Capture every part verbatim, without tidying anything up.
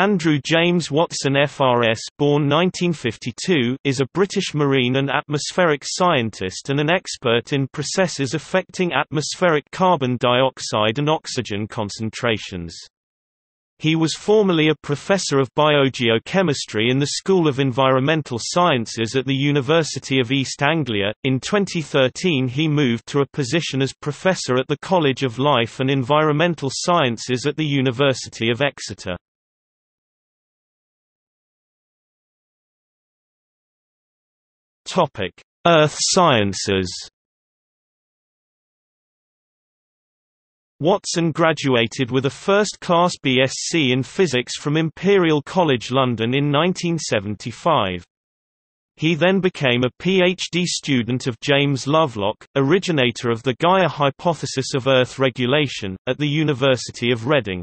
Andrew James Watson F R S, born nineteen fifty-two, is a British marine and atmospheric scientist and an expert in processes affecting atmospheric carbon dioxide and oxygen concentrations. He was formerly a professor of biogeochemistry in the School of Environmental Sciences at the University of East Anglia. In twenty thirteen, he moved to a position as professor at the College of Life and Environmental Sciences at the University of Exeter. Topic: Earth Sciences. Watson graduated with a first-class B Sc in Physics from Imperial College London in nineteen seventy-five. He then became a PhD student of James Lovelock, originator of the Gaia Hypothesis of Earth regulation, at the University of Reading.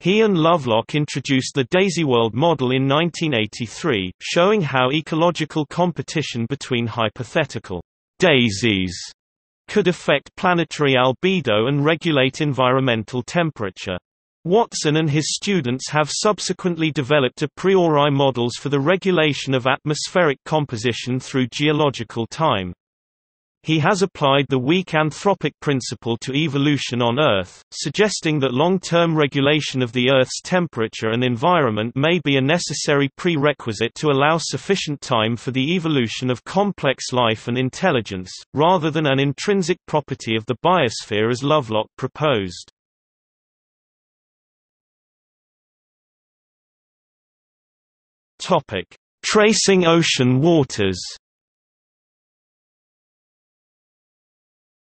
He and Lovelock introduced the Daisyworld model in nineteen eighty-three, showing how ecological competition between hypothetical daisies could affect planetary albedo and regulate environmental temperature. Watson and his students have subsequently developed a priori models for the regulation of atmospheric composition through geological time. He has applied the weak anthropic principle to evolution on Earth, suggesting that long-term regulation of the Earth's temperature and environment may be a necessary prerequisite to allow sufficient time for the evolution of complex life and intelligence, rather than an intrinsic property of the biosphere as Lovelock proposed. Topic: Tracing ocean waters.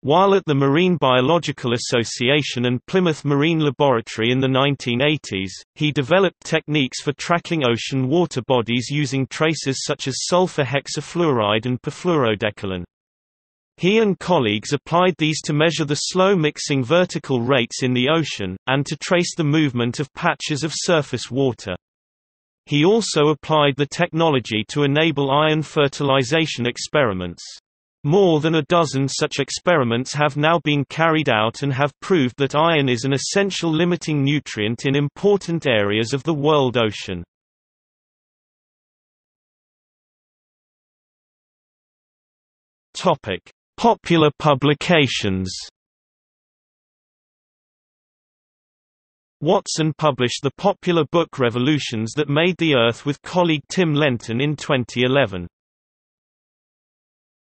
While at the Marine Biological Association and Plymouth Marine Laboratory in the nineteen eighties, he developed techniques for tracking ocean water bodies using traces such as sulfur hexafluoride and perfluorodecalin. He and colleagues applied these to measure the slow mixing vertical rates in the ocean, and to trace the movement of patches of surface water. He also applied the technology to enable iron fertilization experiments. More than a dozen such experiments have now been carried out and have proved that iron is an essential limiting nutrient in important areas of the world ocean. Topic: Popular publications. Watson published the popular book Revolutions that Made the Earth with colleague Tim Lenton in twenty eleven.